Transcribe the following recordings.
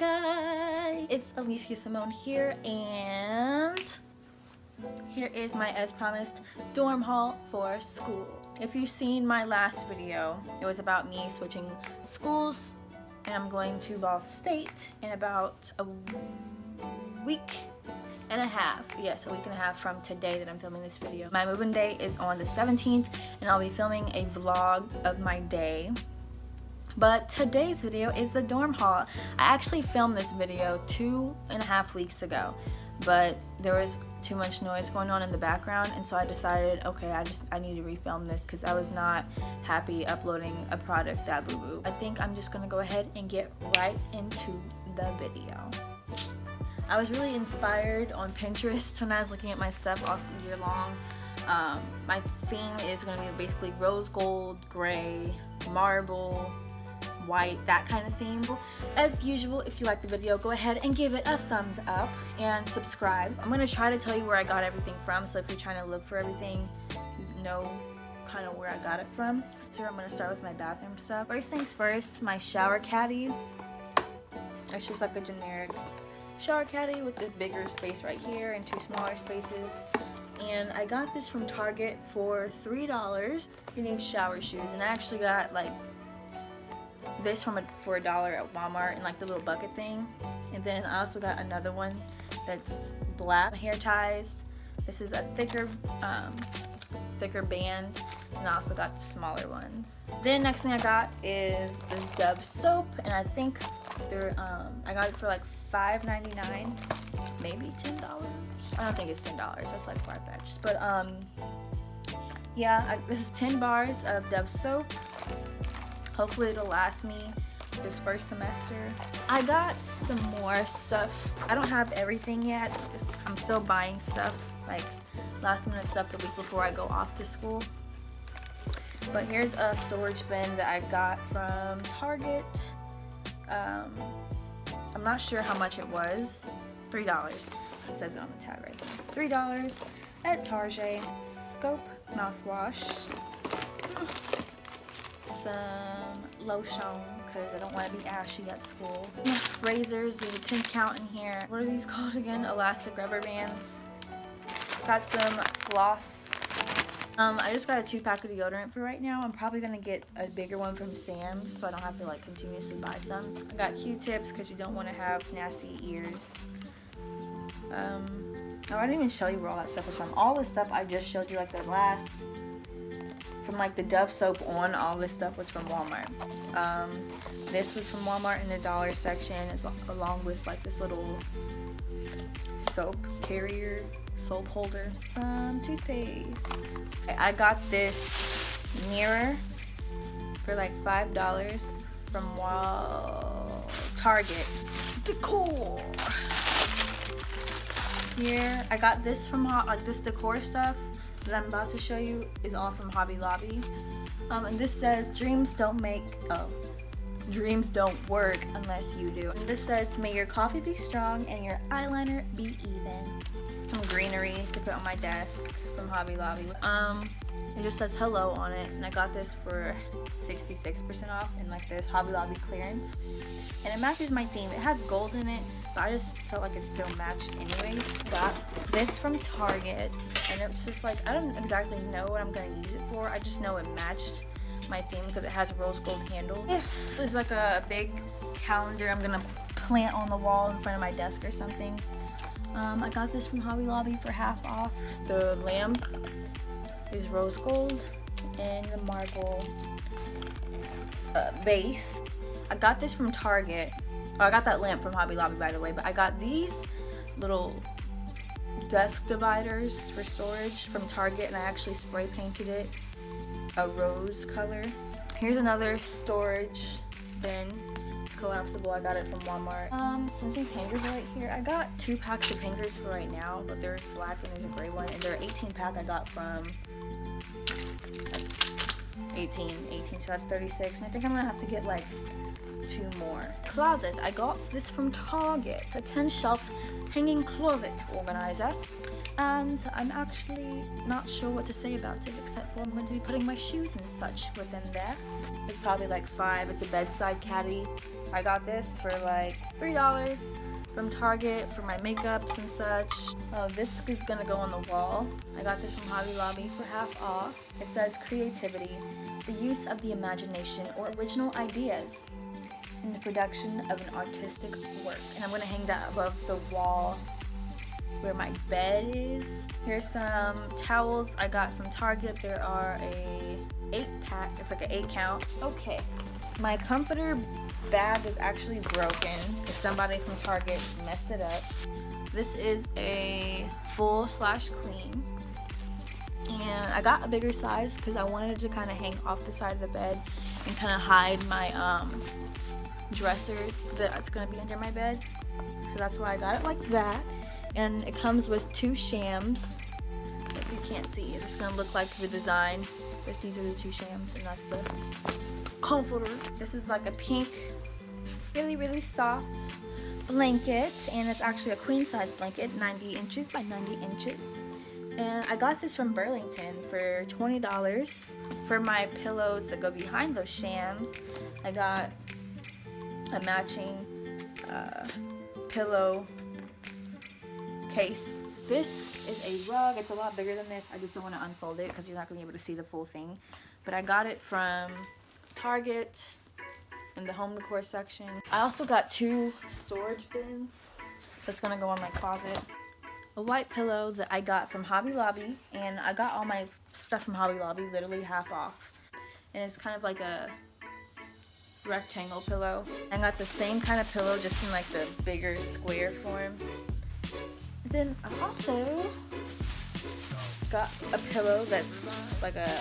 guys, it's Alicia Simone here, and here is my, as promised, dorm haul for school. If you've seen my last video, it was about me switching schools, and I'm going to Ball State in about a week and a half. Yes, a week and a half from today that I'm filming this video. My move-in day is on the 17th, and I'll be filming a vlog of my day. But today's video is the dorm haul. I actually filmed this video 2.5 weeks ago, but there was too much noise going on in the background, and so I decided, okay, I need to refilm this because I was not happy uploading a product that boo-boo. I think I'm just gonna go ahead and get right into the video. I was really inspired on Pinterest when I was looking at my stuff all year long. My theme is gonna be basically rose gold, gray, marble, white, that kind of theme. As usual, if you like the video, go ahead and give it a thumbs up and subscribe. I'm gonna try to tell you where I got everything from, so if you're trying to look for everything, you know kind of where I got it from. So I'm gonna start with my bathroom stuff. First things first, my shower caddy. It's just like a generic shower caddy with a bigger space right here and two smaller spaces. And I got this from Target for $3. You need shower shoes, and I actually got like this for $1 at Walmart in like the little bucket thing. And then I also got another one that's black. Hair ties, this is a thicker band, and I also got the smaller ones. Then next thing I got is this Dove soap, and I think they're I got it for like $5.99, maybe $10. I don't think it's $10, that's like far-fetched, but yeah, this is 10 bars of Dove soap. Hopefully it'll last me this first semester. I got some more stuff. I don't have everything yet. I'm still buying stuff, like last minute stuff the week before I go off to school. But here's a storage bin that I got from Target. I'm not sure how much it was. $3. It says it on the tag right there. $3 at Target. Scope mouthwash. Some lotion because I don't want to be ashy at school. Razors, there's a 10 count in here. What are these called again? Elastic rubber bands. Got some floss. I just got a 2-pack of deodorant for right now. I'm probably gonna get a bigger one from Sam's so I don't have to like continuously buy some. I got Q-tips because you don't want to have nasty ears. Oh, I didn't even show you where all that stuff was from. All the stuff I just showed you, like the last, from like the Dove soap on, all this stuff was from Walmart. This was from Walmart in the dollar section, along with like this little soap carrier, soap holder. Some toothpaste. I got this mirror for like $5 from Target. Decor. Here, I got this from like this decor stuff that I'm about to show you is all from Hobby Lobby. And this says dreams don't work unless you do. And this says, may your coffee be strong and your eyeliner be even. Some greenery to put on my desk from Hobby Lobby. It just says hello on it, and I got this for 66% off in like this Hobby Lobby clearance. And it matches my theme. It has gold in it, but I just felt like it still matched anyways. Got this from Target, and it's just like, I don't exactly know what I'm gonna use it for. I just know it matched my theme because it has a rose gold handle. This is like a big calendar I'm gonna plant on the wall in front of my desk or something. I got this from Hobby Lobby for half off. The lamp is rose gold, and the marble base. I got this from Target. Oh, I got that lamp from Hobby Lobby, by the way, but I got these little desk dividers for storage from Target, and I actually spray painted it a rose color. Here's another storage bin. It's collapsible. I got it from Walmart. Since these hangers are right here, I got 2 packs of hangers for right now, but they're black and there's a gray one, and they're 18-pack I got from 18, so that's 36, and I think I'm gonna have to get like 2 more. Closet, I got this from Target, a 10-shelf hanging closet organizer. and I'm actually not sure what to say about it, except for I'm going to be putting my shoes and such within there. It's probably like $5. It's a bedside caddy. I got this for like $3 from Target for my makeups and such. Oh, this is gonna go on the wall. I got this from Hobby Lobby for half off. It says creativity, the use of the imagination or original ideas in the production of an artistic work. And I'm gonna hang that above the wall where my bed is. Here's some towels I got from Target. There are a 8-pack, it's like an 8-count. Okay, my comforter bag is actually broken because somebody from Target messed it up. This is a full/queen, and I got a bigger size because I wanted to kind of hang off the side of the bed and kind of hide my dresser that's going to be under my bed. So that's why I got it like that. And it comes with 2 shams. If you can't see, it's going to look like the design. But these are the 2 shams, and that's the comforter. This is like a pink, really, really soft blanket, and it's actually a queen size blanket, 90 inches by 90 inches. And I got this from Burlington for $20. For my pillows that go behind those shams, I got a matching pillow case. This is a rug. It's a lot bigger than this. I just don't want to unfold it because you're not going to be able to see the full thing. But I got it from Target in the home decor section. I also got 2 storage bins that's going to go on my closet. A white pillow that I got from Hobby Lobby, and I got all my stuff from Hobby Lobby literally half off. And it's kind of like a rectangle pillow. I got the same kind of pillow, just in like the bigger square form. Then I also got a pillow that's like a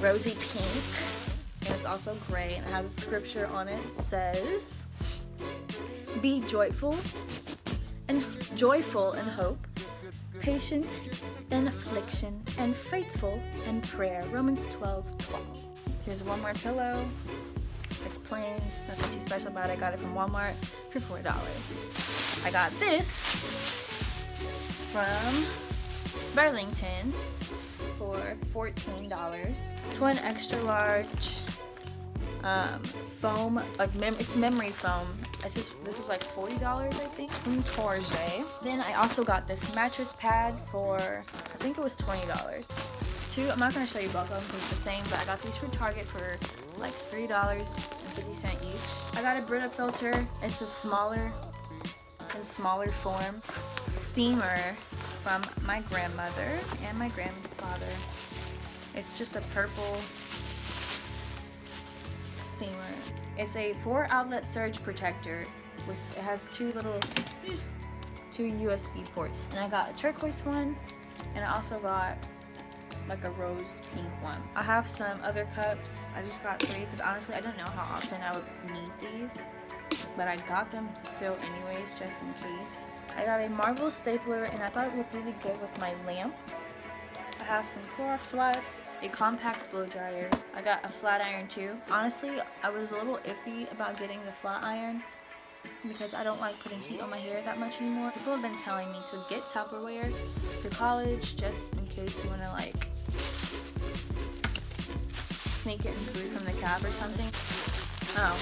rosy pink, and it's also gray, and it has a scripture on it. It says, "Be joyful in hope, patient in affliction, and faithful in prayer." Romans 12:12. Here's one more pillow. It's plain, it's nothing too special about it. I got it from Walmart for $4. I got this from Burlington for $14. Twin extra large foam, like it's memory foam. This was like $40, I think. It's from Target. Then I also got this mattress pad for, I think it was $20. I'm not gonna show you both of them because it's the same, but I got these from Target for like $3.50 each. I got a Brita filter. It's a smaller in smaller form. Steamer from my grandmother and my grandfather. It's just a purple steamer. It's a 4-outlet surge protector with, it has two USB ports. And I got a turquoise one, and I also got like a rose pink one. I have some other cups. I just got 3 because honestly I don't know how often I would need these, but I got them still anyways, just in case. I got a marble stapler, and I thought it looked really good with my lamp. I have some Clorox wipes, a compact blow dryer. I got a flat iron too. Honestly, I was a little iffy about getting the flat iron because I don't like putting heat on my hair that much anymore. People have been telling me to get Tupperware for college, just in case you want to like sneak in food from the cab or something. Oh,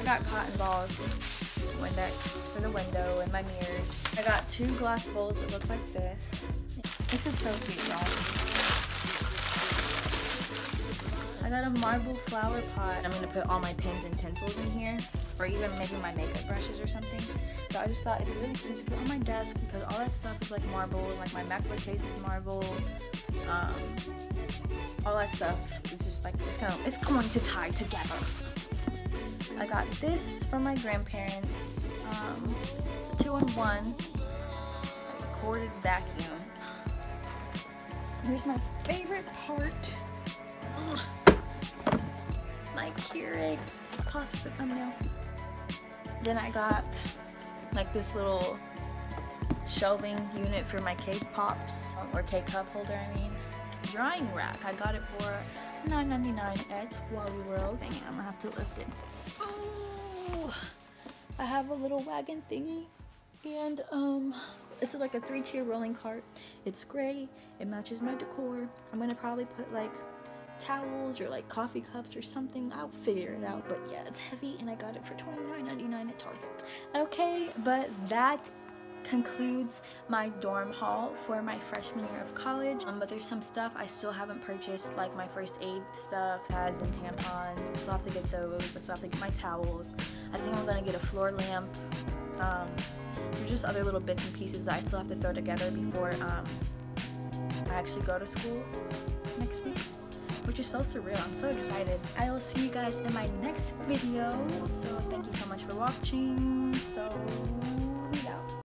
I got cotton balls, Windex for the window and my mirrors. I got 2 glass bowls that look like this. This is so cute, y'all. I got a marble flower pot. I'm gonna put all my pens and pencils in here, or even maybe my makeup brushes or something. So I just thought it'd be really cute to put on my desk because all that stuff is like marble, like my MacBook case is marble. All that stuff is just like it's going to tie together. I got this from my grandparents, a 2-in-1 corded vacuum. Here's my favorite part, my Keurig pasta for thumbnail. Then I got like this little shelving unit for my cake pops, or cake cup holder, I mean. Drying rack, I got it for $9.99 at Wally World. Dang it, I'm gonna have to lift it. Oh, I have a little wagon thingy, and It's like a 3-tier rolling cart. It's gray. It matches my decor. I'm gonna probably put like towels or like coffee cups or something. I'll figure it out. But yeah, it's heavy and I got it for $29.99 at Target. Okay, but that concludes my dorm haul for my freshman year of college. But there's some stuff I still haven't purchased, like my first aid stuff, pads and tampons. I still have to get those. I still have to get my towels. I think I'm gonna get a floor lamp. There's just other little bits and pieces that I still have to throw together before I actually go to school next week, which is so surreal. I'm so excited. I will see you guys in my next video. So thank you so much for watching.